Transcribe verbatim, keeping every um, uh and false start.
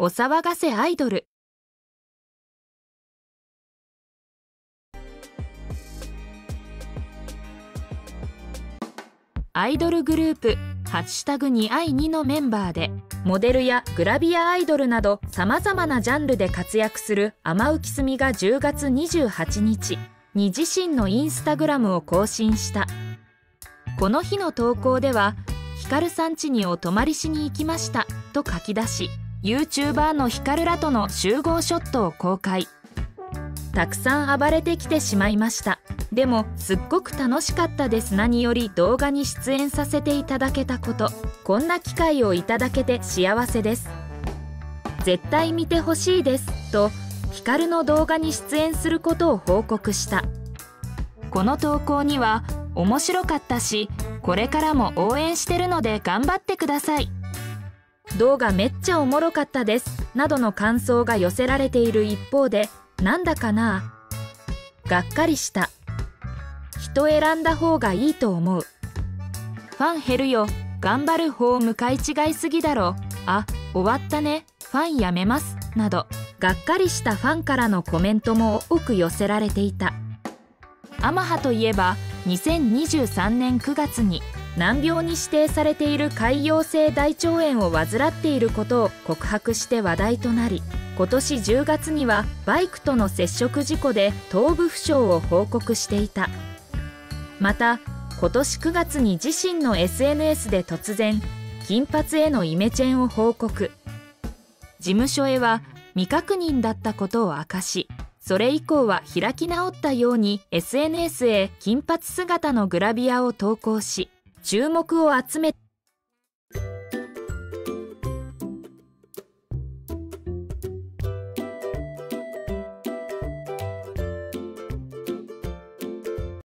お騒がせアイドル。アイドルグループハッシュタグ にアイツー のメンバーでモデルやグラビアアイドルなどさまざまなジャンルで活躍する天浮すみがじゅうがつにじゅうはちにちに自身のインスタグラムを更新した。この日の投稿では「ヒカルさん家にお泊まりしに行きました」と書き出し ユーチューバー のヒカルらとの集合ショットを公開。たくさん暴れてきてしまいました。でもすっごく楽しかったです。何より動画に出演させていただけたこと、こんな機会をいただけて幸せです。絶対見てほしいですとヒカルの動画に出演することを報告した。この投稿には「面白かったしこれからも応援してるので頑張ってください」「動画めっちゃおもろかったです」などの感想が寄せられている一方で、なんだかなぁ、がっかりした、人選んだ方がいいと思う、ファン減るよ、頑張る方向かい違いすぎだろ、あ、終わったね、ファンやめますなどがっかりしたファンからのコメントも多く寄せられていた。アマハといえばにせんにじゅうさんねんくがつに難病に指定されている潰瘍性大腸炎を患っていることを告白して話題となり、今年じゅうがつにはバイクとの接触事故で頭部負傷を報告していた。また今年くがつに自身の エスエヌエス で突然金髪へのイメチェンを報告、事務所へは未確認だったことを明かし、それ以降は開き直ったように エスエヌエス へ金髪姿のグラビアを投稿し注目を集めた。